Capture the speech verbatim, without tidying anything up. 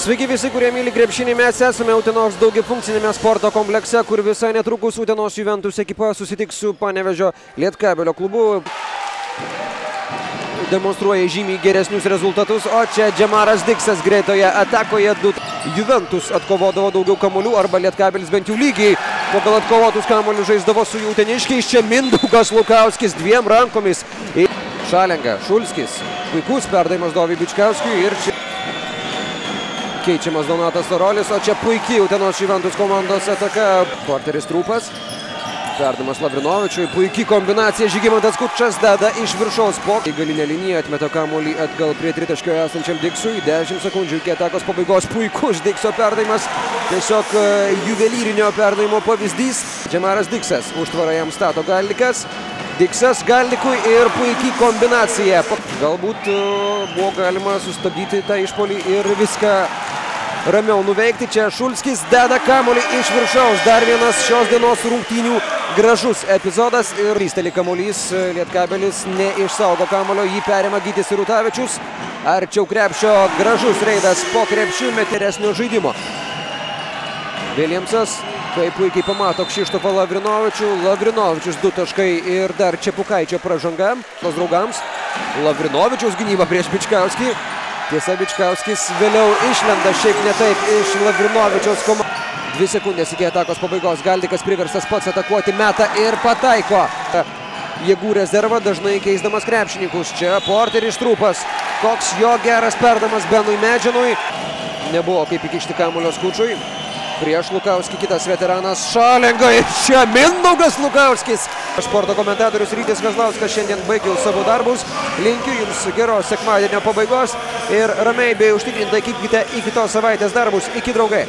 Sveiki visi, kurie myli krepšinį, mes esame Utenos daugiafunkcinėme sporto komplekse, kur visai netrukus Utenos Juventus ekipa susitiks su Panevežio Lietkabelio klubu. Demonstruoja žymiai geresnius rezultatus, o čia Džemaras Diksas greitoje atakoje. Du. Juventus atkovodavo daugiau kamolių, arba Lietkabelis bent jau lygiai pagal atkovotus kamolių žaisdavo su uteniškiais. Čia Mindaugas Lukauskis dviem rankomis. Šalenga, Šulskis, puikus perdavimas Dovį Bičkauskiui ir čia keičiamas Donatas Sorolis, o čia puikiai Utenos Juventus komandos ataka. Porteris Trūpas, perdavimas Lavrinovičiui, puikiai kombinacija, Žygia Kukčas deda iš viršaus po. Į galinę liniją atmeta kamolį atgal prie tritaškio esančiam Diksui, dešimt sekundžių iki atakos pabaigos, puikus Dikso perdavimas, tiesiog juvelyrinio perdavimo pavyzdys. Džemaras Diksas, užtvarą jam stato Gallikas, Diksas Gallikui ir puikiai kombinacija. Galbūt buvo galima sustabdyti tą išpuolį ir viską ramiau nuveikti. Čia Šulskis deda kamolį iš viršaus. Dar vienas šios dienos rungtynių gražus epizodas. Ir rysteli kamolys, Lietkabelis neišsaugo kamolio, jį perima Gytis Rūtavičius. Arčiau krepšio gražus reidas po krepšių meteresnio žaidimo. Viljamsas taip puikiai pamato Kristofą Lavrinovičių. Lavrinovičius du taškai ir dar Čepukaičio pražanga pas draugams. Lavrinovičiaus gynyba prieš Bičkauskį. Tiesa, Bičkauskis vėliau išlenda šiaip ne taip iš Lavrinovičiaus komandos. Dvi sekundės iki atakos pabaigos. Galdikas priverstas pats atakuoti, metą ir pataiko. Jėgų rezervą dažnai keisdamas krepšininkus. Čia Porteris Trūpas. Koks jo geras perdavimas Benui Medžinui. Nebuvo kaip įkišti kamulio Kūčiui. Prieš Lukauskį kitas veteranas Šalenga ir čia Mindaugas Lukauskis. Sporto komentatorius Rytis Kazlauskas šiandien baigiau savo darbus. Linkiu jums geros sekmadienio pabaigos ir ramiai bei užtikrintai kipkite į kitos savaitės darbus. Iki draugai.